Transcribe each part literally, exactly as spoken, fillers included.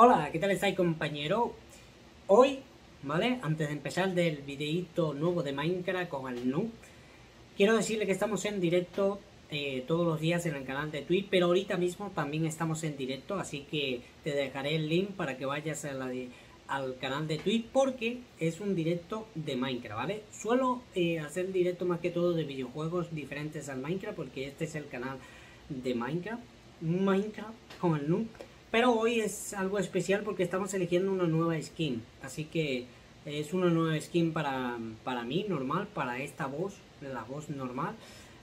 Hola, ¿qué tal estáis, compañero? Hoy, ¿vale? Antes de empezar del videíto nuevo de Minecraft con el Noob, quiero decirle que estamos en directo eh, todos los días en el canal de Twitch, pero ahorita mismo también estamos en directo, así que te dejaré el link para que vayas a la de, al canal de Twitch, porque es un directo de Minecraft, ¿vale? Suelo eh, hacer directo más que todo de videojuegos diferentes al Minecraft, porque este es el canal de Minecraft, Minecraft con el Noob. Pero hoy es algo especial porque estamos eligiendo una nueva skin. Así que es una nueva skin para, para mí, normal, para esta voz, la voz normal.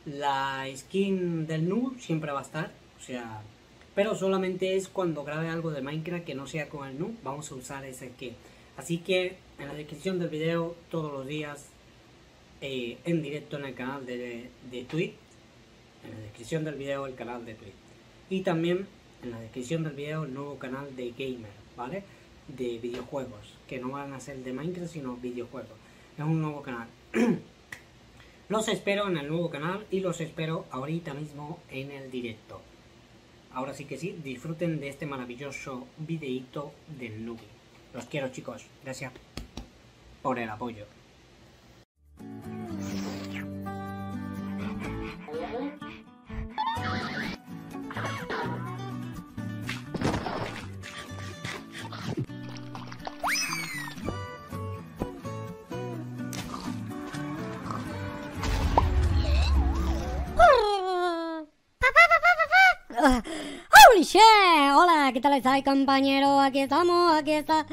La skin del Noob siempre va a estar, o sea... Pero solamente es cuando grabe algo de Minecraft que no sea con el Noob, vamos a usar esa skin. Así que en la descripción del video, todos los días, eh, en directo en el canal de, de Twitch. En la descripción del video, el canal de Twitch. Y también... en la descripción del video el nuevo canal de gamer, ¿vale? De videojuegos, que no van a ser de Minecraft sino videojuegos. Es un nuevo canal. Los espero en el nuevo canal y los espero ahorita mismo en el directo. Ahora sí que sí, disfruten de este maravilloso videíto del Noob. Los quiero, chicos. Gracias por el apoyo. Yeah. Hola, ¿qué tal estáis, compañero? Aquí estamos, aquí está.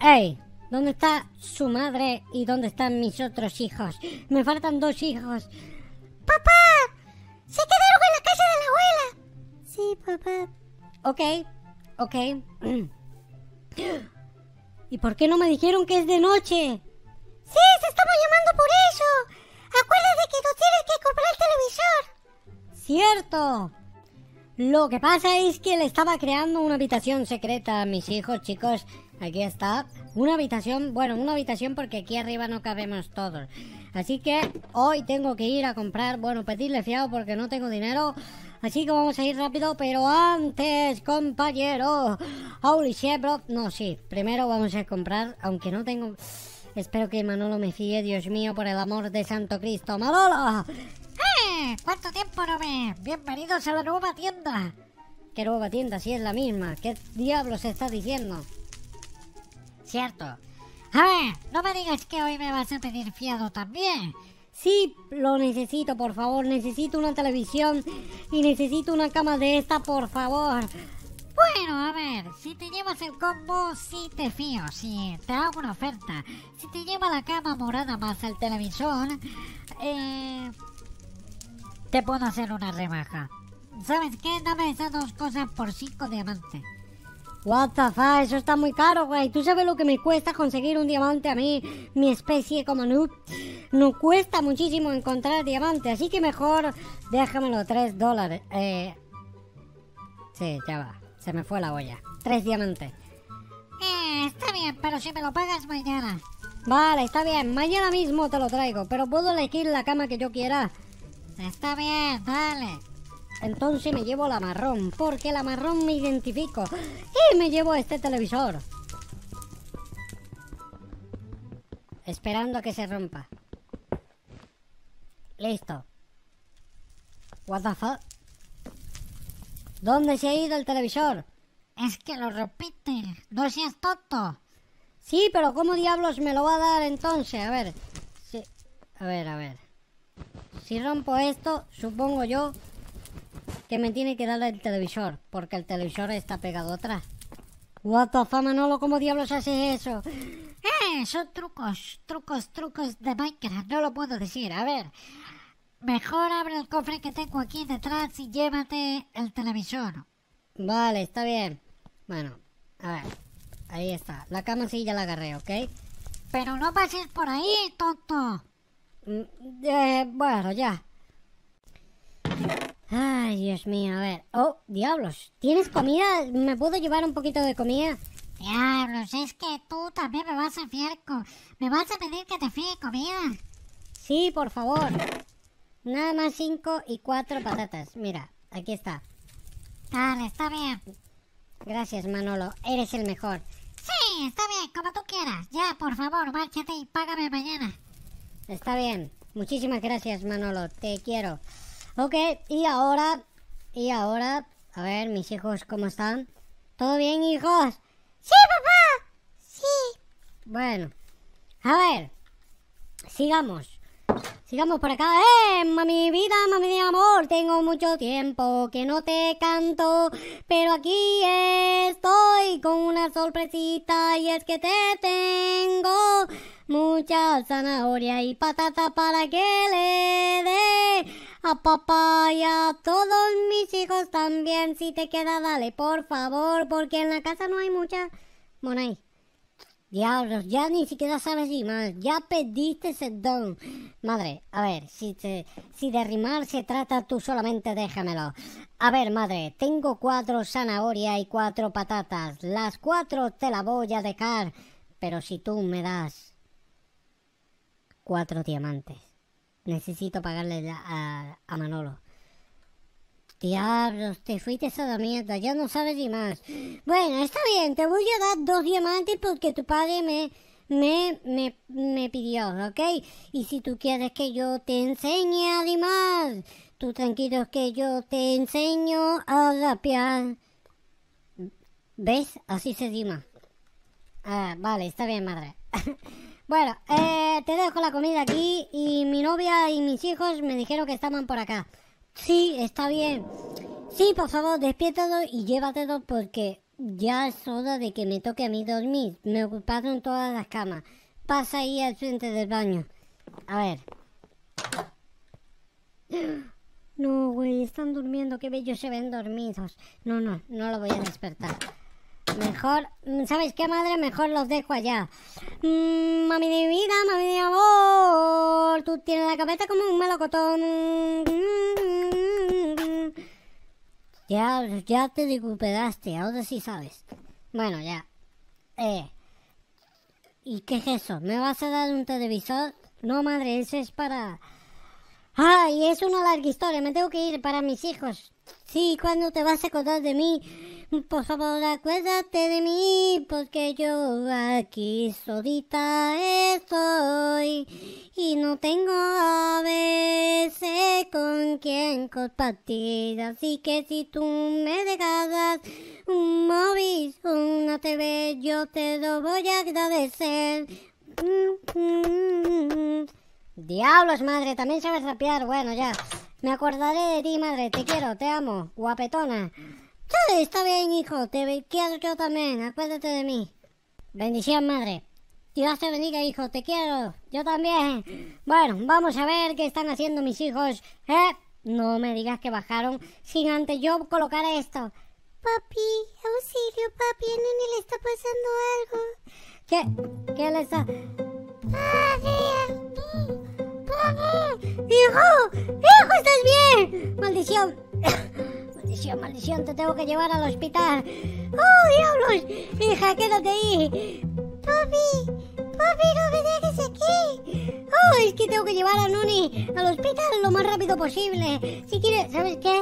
Ey, ¿dónde está su madre y dónde están mis otros hijos? Me faltan dos hijos. ¡Papá! ¡Se quedaron en la casa de la abuela! Sí, papá. Ok, ok. ¿Y por qué no me dijeron que es de noche? Sí, se estamos llamando por eso. Acuérdate que tú tienes que comprar el televisor. Cierto. Lo que pasa es que le estaba creando una habitación secreta a mis hijos, chicos. Aquí está. Una habitación, bueno, una habitación porque aquí arriba no cabemos todos. Así que hoy tengo que ir a comprar, bueno, pedirle fiado porque no tengo dinero. Así que vamos a ir rápido, pero antes, compañero. Holy shit, bro. No, sí, primero vamos a comprar, aunque no tengo... Espero que Manolo me fíe, Dios mío, por el amor de Santo Cristo. ¡Manolo! ¿Cuánto tiempo no me...? Bienvenidos a la nueva tienda. ¿Qué nueva tienda? Si es la misma. ¿Qué diablos estás diciendo? Cierto. A ver, no me digas que hoy me vas a pedir fiado también. Sí, lo necesito, por favor. Necesito una televisión y necesito una cama de esta, por favor. Bueno, a ver, si te llevas el combo, sí te fío, sí, te hago una oferta. Si te lleva la cama morada más el televisor, eh... te puedo hacer una rebaja. ¿Sabes qué? Dame esas dos cosas por cinco diamantes. What the fuck, eso está muy caro, güey. ¿Tú sabes lo que me cuesta conseguir un diamante a mí? Mi especie como Noob. No cuesta muchísimo encontrar diamante, así que mejor déjamelo tres dólares. Eh... Sí, ya va. Se me fue la olla. Tres diamantes. Eh, está bien, pero si me lo pagas mañana. Vale, está bien. Mañana mismo te lo traigo, pero puedo elegir la cama que yo quiera. Está bien, dale. Entonces me llevo la marrón, porque la marrón me identifico. Y me llevo este televisor. Esperando a que se rompa. Listo. What the fuck? ¿Dónde se ha ido el televisor? Es que lo repite. No seas tonto. Sí, pero ¿cómo diablos me lo va a dar entonces? A ver. Sí. A ver, a ver. Si rompo esto, supongo yo que me tiene que dar el televisor, porque el televisor está pegado atrás. What the fuck, Manolo, ¿cómo diablos haces eso? Eh, son trucos, trucos, trucos de Minecraft, no lo puedo decir. A ver, mejor abre el cofre que tengo aquí detrás y llévate el televisor. Vale, está bien. Bueno, a ver, ahí está. La cama sí ya la agarré, ¿ok? Pero no pases por ahí, tonto. Eh, bueno, ya. Ay, Dios mío, a ver. Oh, diablos, ¿tienes comida? ¿Me puedo llevar un poquito de comida? Diablos, es que tú también me vas a fiar con... me vas a pedir que te fíe comida. Sí, por favor. Nada más cinco y cuatro patatas. Mira, aquí está. Dale, está bien. Gracias, Manolo, eres el mejor. Sí, está bien, como tú quieras. Ya, por favor, márchate y págame mañana. Está bien, muchísimas gracias, Manolo, te quiero. Ok, y ahora, y ahora, a ver, mis hijos, ¿cómo están? ¿Todo bien, hijos? ¡Sí, papá! Sí. Bueno, a ver, sigamos. Sigamos por acá. ¡Eh, mami vida, mami de amor! Tengo mucho tiempo que no te canto, pero aquí estoy con una sorpresita, y es que te tengo mucha zanahoria y patata para que le dé a papá y a todos mis hijos también. Si te queda, dale, por favor, porque en la casa no hay mucha... Bueno, ahí. Diablos, ya ni siquiera sabes rimar, ya perdiste ese don. Madre, a ver, si, te, si de rimar se trata, tú solamente déjamelo. A ver, madre, tengo cuatro zanahorias y cuatro patatas. Las cuatro te la voy a dejar, pero si tú me das cuatro diamantes. Necesito pagarle a, a Manolo. Diablos, te fuiste a la mierda, ya no sabes ni más. Bueno, está bien, te voy a dar dos diamantes porque tu padre me, me, me, me pidió, ¿ok? Y si tú quieres que yo te enseñe a rimar, tú tranquilo que yo te enseño a rapear. ¿Ves? Así se rima. Ah, vale, está bien, madre. Bueno, eh, te dejo la comida aquí y mi novia y mis hijos me dijeron que estaban por acá. Sí, está bien. Sí, por favor, despiértalo y llévatelo porque ya es hora de que me toque a mí dormir. Me ocuparon todas las camas. Pasa ahí al frente del baño. A ver. No, güey, están durmiendo. Qué bellos se ven dormidos. No, no, no lo voy a despertar. Mejor, ¿sabes qué, madre? Mejor los dejo allá. Mm, mami de vida, mami de amor, tú tienes la cabeza como un melocotón. Mm, mm, mm. Ya, ya te recuperaste, ahora sí sabes. Bueno, ya. Eh. ¿Y qué es eso? ¿Me vas a dar un televisor? No, madre, eso es para... Ay, es una larga historia, me tengo que ir para mis hijos. Sí, ¿cuándo te vas a acordar de mí? Por favor, acuérdate de mí, porque yo aquí solita estoy y no tengo a veces con quien compartir. Así que si tú me dejas un móvil, una T V, yo te lo voy a agradecer. Diablos, madre, también sabes rapear. Bueno, ya, me acordaré de ti, madre, te quiero, te amo, guapetona. Sí, está bien, hijo, te quiero yo también, acuérdate de mí. Bendición, madre. Dios te bendiga, hijo, te quiero, yo también. Bueno, vamos a ver qué están haciendo mis hijos. ¿Eh? No me digas que bajaron sin antes yo colocar esto. Papi, auxilio, papi, a Nuni le está pasando algo. ¿Qué? ¿Qué le está...? ¡Papi! ¡Papi! ¡Hijo! ¡Hijo, estás bien! ¡Maldición! Maldición, maldición, te tengo que llevar al hospital. ¡Oh, diablos! Hija, quédate ahí. Papi, papi, no me dejes aquí. Oh, es que tengo que llevar a Nuni al hospital lo más rápido posible. Si quieres, ¿sabes qué?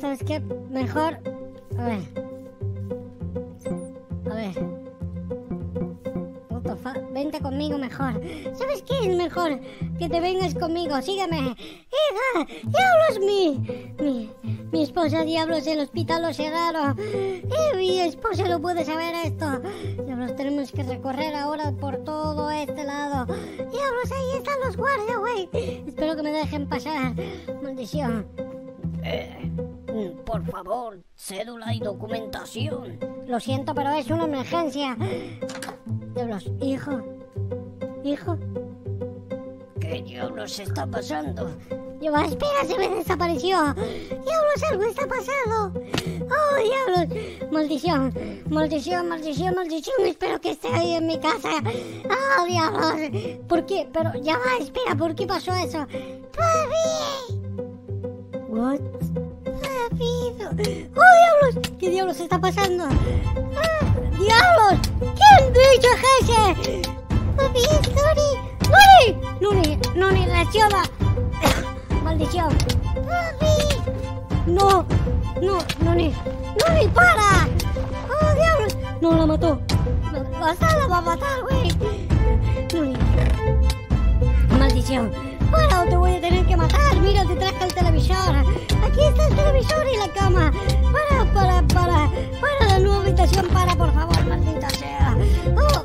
¿Sabes qué? Mejor... A ver. A ver. What the fuck? Vente conmigo mejor. ¿Sabes qué es mejor? Que te vengas conmigo, sígueme. ¡Hija! ¡Diablos, mi... mi... Mi esposa, diablos, el hospital lo cerraron. Eh, mi esposa no puede saber esto. Diablos, tenemos que recorrer ahora por todo este lado. Diablos, ahí están los guardias, güey. Espero que me dejen pasar. Maldición. Eh, por favor, cédula y documentación. Lo siento, pero es una emergencia. Diablos, hijo. Hijo. ¿Qué diablos está pasando? Espera, se me desapareció. Diablos, algo está pasando. Oh, diablos. Maldición, maldición, maldición, maldición. Espero que esté ahí en mi casa. Oh, diablos. ¿Por qué? Pero ya va, espera, ¿por qué pasó eso? ¡Papi! What? ¡Papi! Oh, diablos. ¿Qué diablos está pasando? Ah, diablos. ¿Quién bicho es ese? Papi, es Nuni. Nuni, Nuni, Nuni, la chioma. Maldición. ¡Papi! No, no, Nuni, Nuni, para. No, la mató. Gonzalo la va a matar, güey. Nuni. Maldición. Ahora te voy a tener que matar. Mira, te traje el televisor. Aquí está el televisor y la cama. Para, para, para. Para la nueva habitación. Para, por favor, maldita sea. Oh.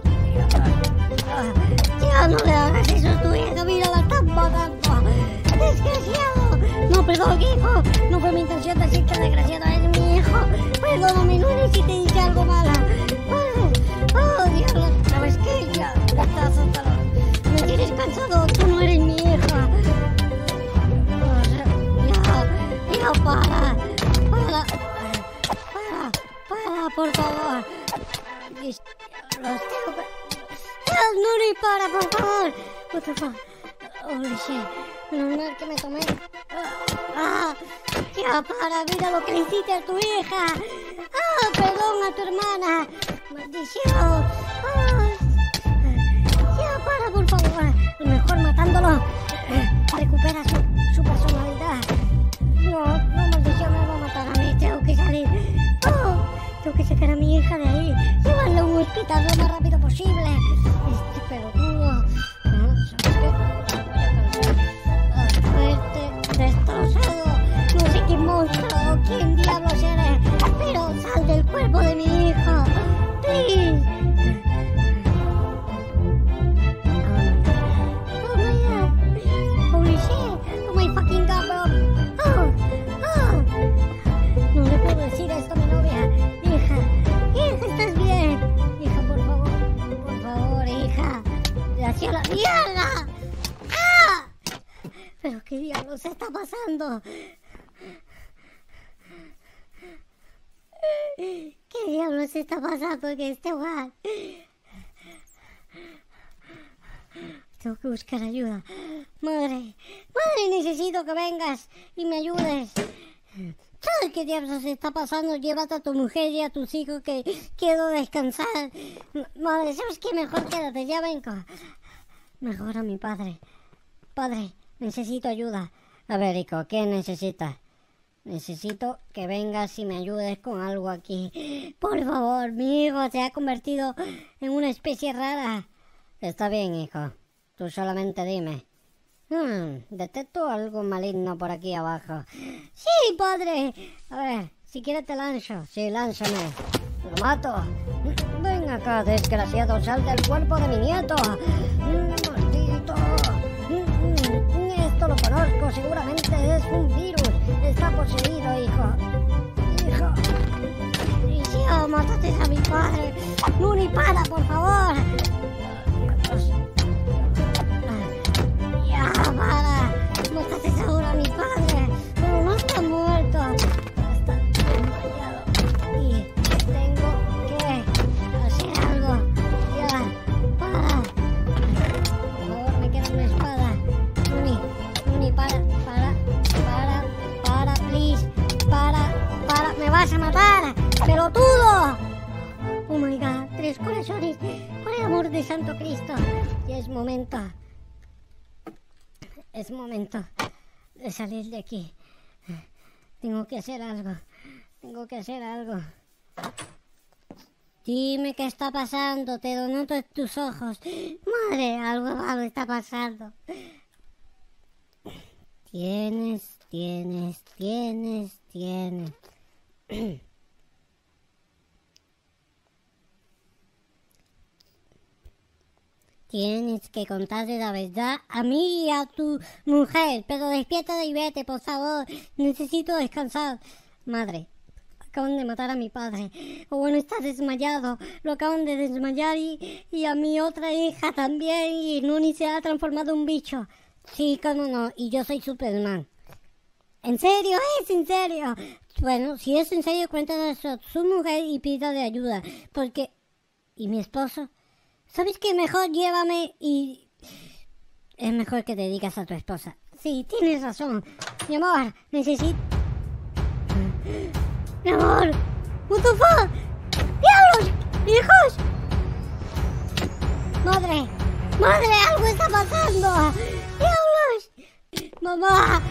Ya no le hagas eso a tu hija. Mira, la están matando. Desgraciado. No, perdón, hijo. No fue mi intención decirte desgraciado. Es mi hijo. Perdóname, Nuni, si te hice algo malo. Oh, diablo. ¿Sabes qué? Ya estás hasta la... Me tienes cansado. Tú no eres mi hija. Ya, ya, para. Para. Para, para, por favor. Los tengo... ¡Dios, Nuni, para, por favor! What the fuck? Holy shit. Menos mal que me tomé. Ah, ya, para, mira lo que le hiciste a tu hija. Ah, perdón a tu hermana. Maldición. Ah, ya, para, por favor. Mejor matándolo. Recupera su, su personalidad. No, no, maldición, me va a matar a mí. Tengo que salir. Oh, tengo que sacar a mi hija de ahí. Llévalo a un hospital lo más rápido posible. Este pelotudo. No, ¿sabes qué? Destrozado, no sé qué monstruo o quién diablos eres, pero sal del cuerpo de mi hijo, please. Oh my god, holy shit, oh my fucking god, bro. Oh, oh, no le puedo decir esto a mi novia, hija, hija, ¿estás bien? Hija, por favor, por favor, hija, la cielo, mierda. ¿Pero qué diablos está pasando? ¿Qué diablos está pasando en este lugar? Tengo que buscar ayuda. Madre, madre, necesito que vengas y me ayudes. ¿Sabes qué diablos está pasando? Llévate a tu mujer y a tus hijos que quiero descansar. Madre, ¿sabes qué? Mejor quédate, ya vengo. Mejor a mi padre. Padre. Necesito ayuda. A ver, hijo, ¿qué necesitas? Necesito que vengas y me ayudes con algo aquí. Por favor, mi hijo se ha convertido en una especie rara. Está bien, hijo. Tú solamente dime. Hmm, detecto algo maligno por aquí abajo. ¡Sí, padre! A ver, si quieres te lanzo. Sí, lánzame. ¡Lo mato! Ven acá, desgraciado. Sal del cuerpo de mi nieto. ¡Maldito! Lo conozco, seguramente es un virus. Está poseído, hijo. Hijo. Hijo, mátate a mi padre. Nuni, para, por favor. Ya, para. Mátate ahora a mi padre. Pero no está muerto. Está desmayado. Y tengo que hacer algo. Ya, para. Por favor, me queda una espada. Nuni. Para, para, para, para, please, para, para, me vas a matar, pelotudo. Oh my god, tres corazones, por el amor de Santo Cristo. Y es momento, es momento de salir de aquí. Tengo que hacer algo, tengo que hacer algo. Dime qué está pasando, te lo noto en tus ojos. Madre, algo malo está pasando. Tienes, tienes, tienes, tienes. Tienes que contarle la verdad a mí y a tu mujer. Pero despiértate y vete, por favor. Necesito descansar. Madre, acaban de matar a mi padre. O bueno, está desmayado. Lo acaban de desmayar y, y a mi otra hija también. Y Nuni se ha transformado en un bicho. Sí, cómo no, y yo soy Superman. ¿En serio? ¿Es en serio? Bueno, si es en serio, cuéntanos a su mujer y pídale ayuda. Porque... ¿Y mi esposo? ¿Sabes qué? Mejor llévame y... Es mejor que te digas a tu esposa. Sí, tienes razón. Mi amor, necesito... Mi amor, what the fuck? ¡Diablos! ¡Hijos! ¡Madre! ¡Madre, algo está pasando! ¡Diablos! ¡Mamá!